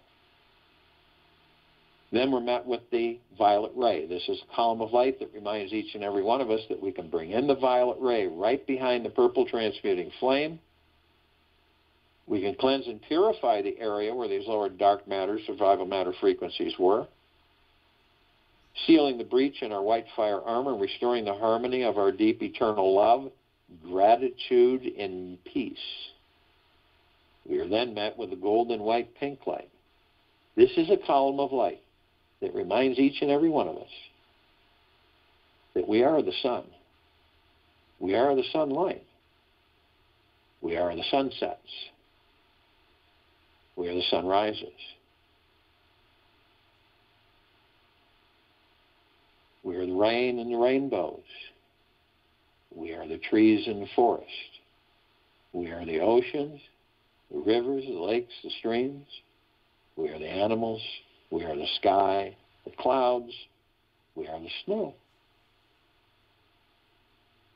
Then we're met with the violet ray. This is a column of light that reminds each and every one of us that we can bring in the violet ray right behind the purple transmuting flame. We can cleanse and purify the area where these lower dark matter, survival matter frequencies were, sealing the breach in our white fire armor and restoring the harmony of our deep eternal love, gratitude, and peace. We are then met with the gold and white pink light. This is a column of light that reminds each and every one of us that we are the sun. We are the sunlight. We are the sunsets. We are the sunrises. We are the rain and the rainbows. We are the trees and the forest. We are the oceans, the rivers, the lakes, the streams. We are the animals. We are the sky, the clouds. We are the snow.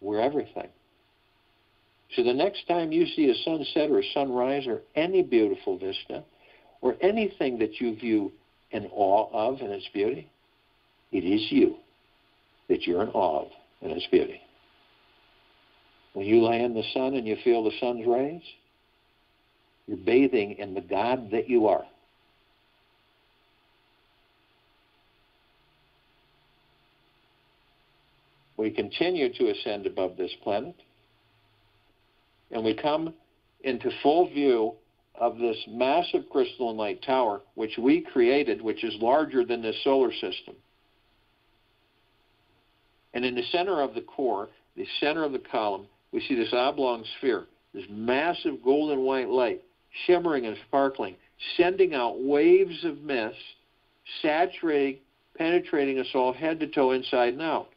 We're everything. So the next time you see a sunset or a sunrise or any beautiful vista or anything that you view in awe of in its beauty, it is you that you're in awe of in its beauty. When you lay in the sun and you feel the sun's rays, you're bathing in the God that you are. We continue to ascend above this planet, and we come into full view of this massive crystalline light tower, which we created, which is larger than this solar system. And in the center of the core, the center of the column, we see this oblong sphere, this massive golden white light, shimmering and sparkling, sending out waves of mist, saturating, penetrating us all head to toe, inside and out.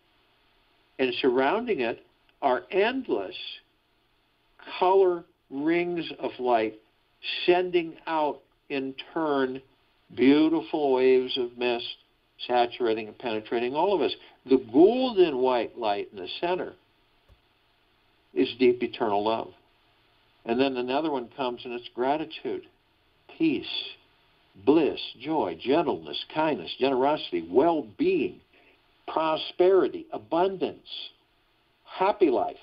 And surrounding it are endless color rings of light, sending out, in turn, beautiful waves of mist, saturating and penetrating all of us. The golden white light in the center is deep eternal love. And then another one comes, and it's gratitude, peace, bliss, joy, gentleness, kindness, generosity, well-being, prosperity, abundance, happy life.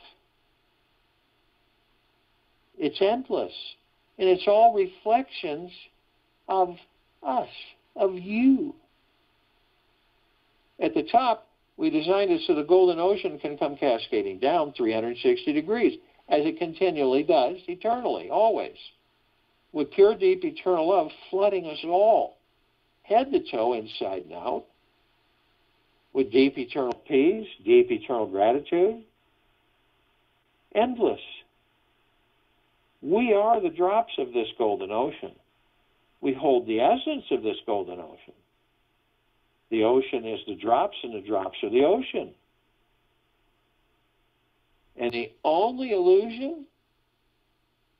It's endless, and it's all reflections of us, of you. At the top, we designed it so the golden ocean can come cascading down 360 degrees, as it continually does, eternally, always, with pure, deep, eternal love flooding us all, head to toe, inside and out, with deep, eternal peace, deep, eternal gratitude, endless. We are the drops of this golden ocean. We hold the essence of this golden ocean. The ocean is the drops, and the drops are the ocean. And the only illusion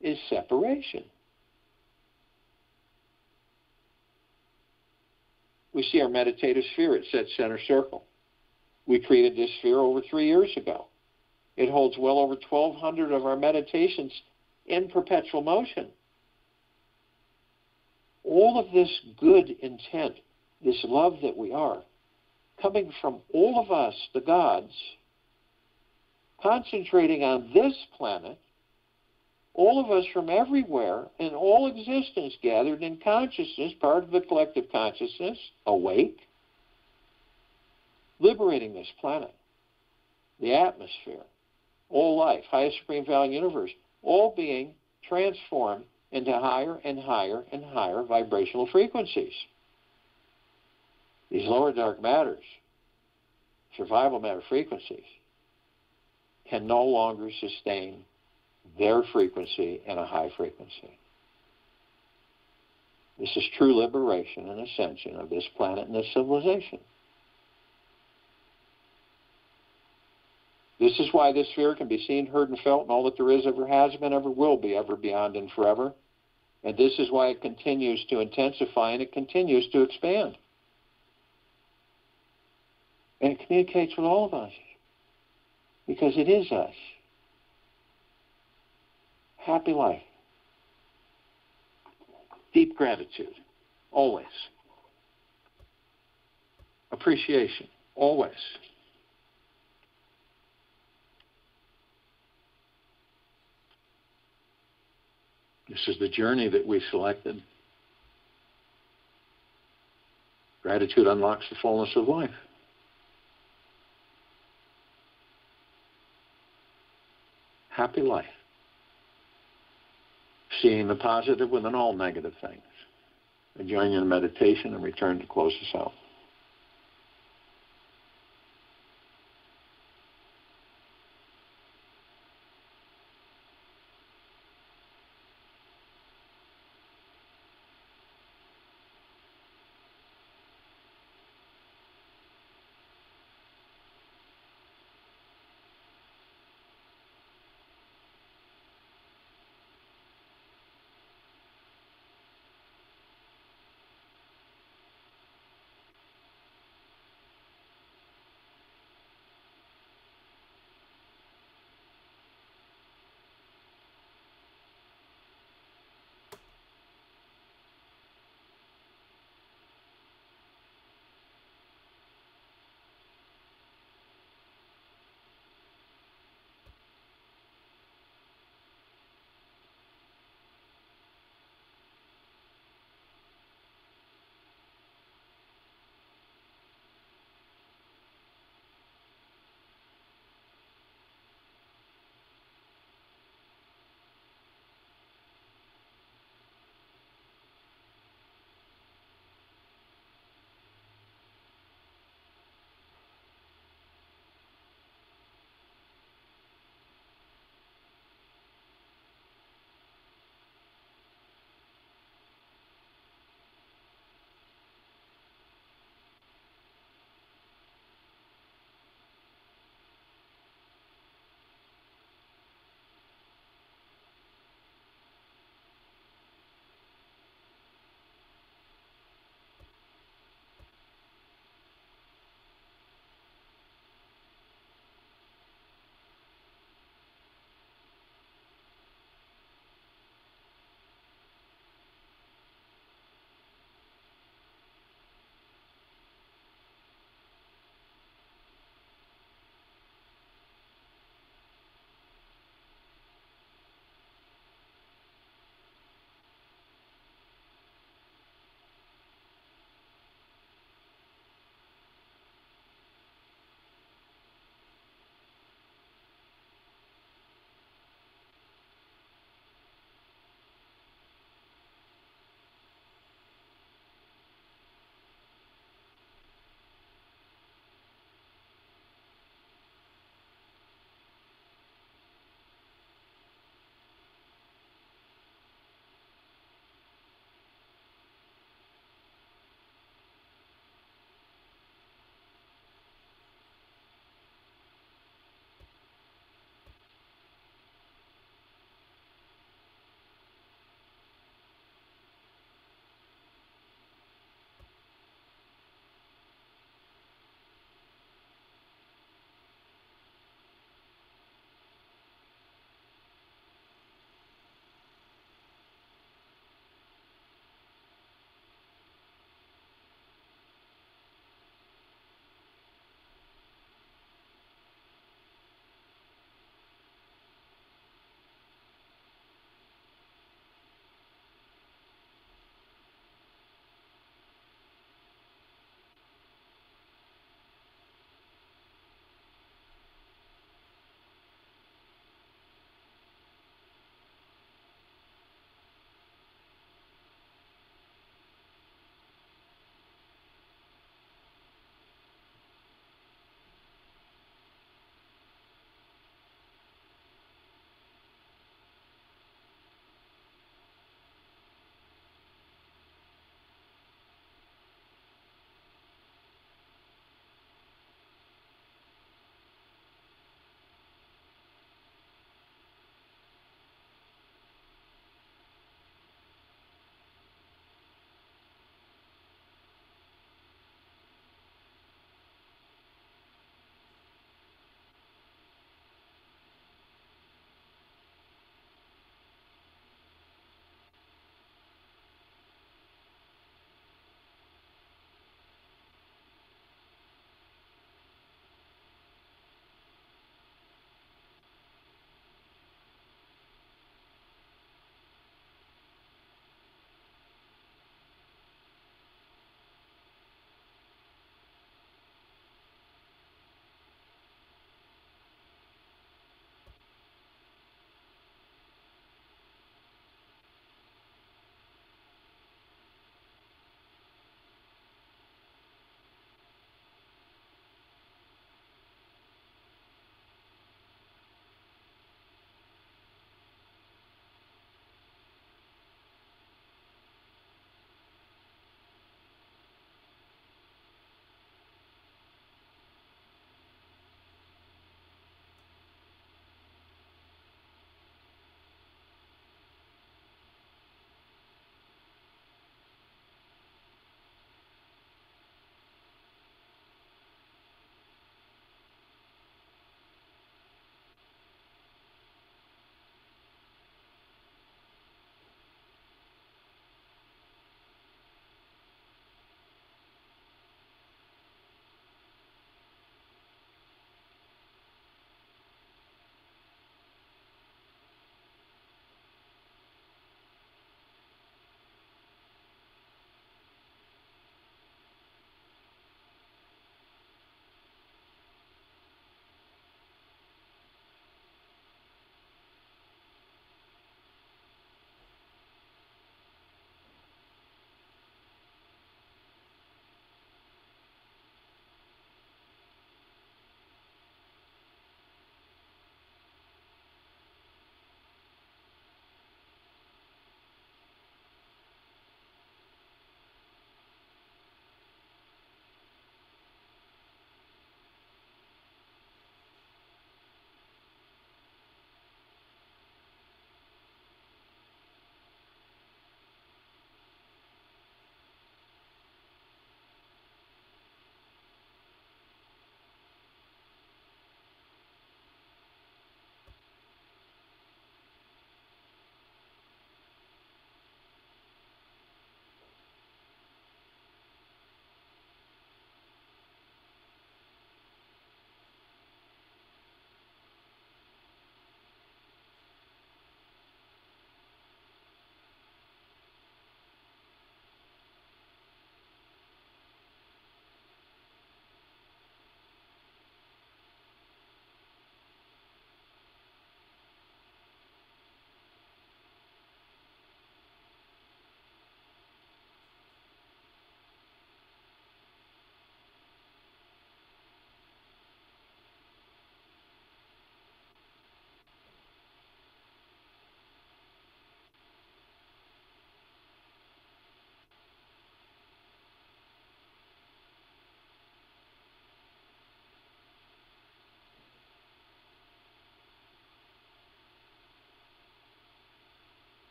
is separation. We see our meditative sphere. It sits center circle. We created this sphere over 3 years ago. It holds well over 1,200 of our meditations in perpetual motion. All of this good intent, this love that we are, coming from all of us, the gods, concentrating on this planet, all of us from everywhere and all existence gathered in consciousness, part of the collective consciousness, awake, liberating this planet, the atmosphere, all life, highest supreme value universe, all being transformed into higher and higher and higher vibrational frequencies. These lower dark matters, survival matter frequencies, can no longer sustain their frequency and a high frequency. This is true liberation and ascension of this planet and this civilization. This is why this sphere can be seen, heard, and felt, and all that there is, ever has been, ever will be, ever beyond, and forever. And this is why it continues to intensify and it continues to expand. And it communicates with all of us, because it is us. Happy life. Deep gratitude, always. Appreciation, always. This is the journey that we selected. Gratitude unlocks the fullness of life. Happy life. Seeing the positive within all negative things. And join in meditation and return to close us out.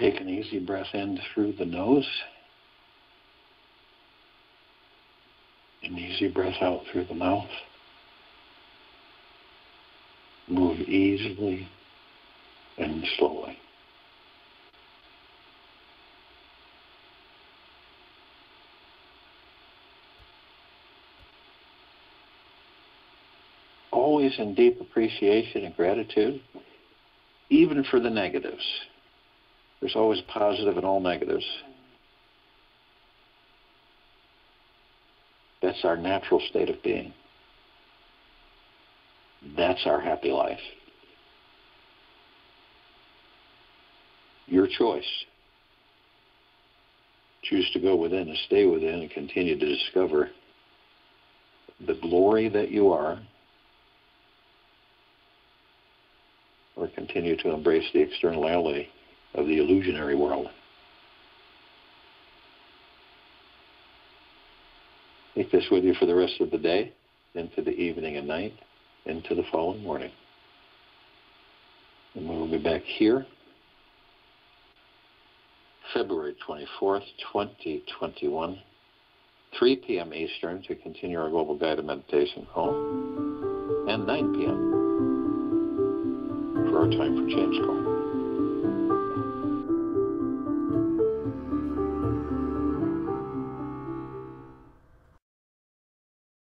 Take an easy breath in through the nose. An easy breath out through the mouth. Move easily and slowly. Always in deep appreciation and gratitude, even for the negatives. There's always positive in all negatives. That's our natural state of being. That's our happy life. Your choice. Choose to go within and stay within and continue to discover the glory that you are, or continue to embrace the externality of the illusionary world. Take this with you for the rest of the day, into the evening and night, into the following morning. And we'll be back here February 24th, 2021, 3 p.m. Eastern, to continue our Global Guided Meditation call, and 9 p.m. for our Time for Change call.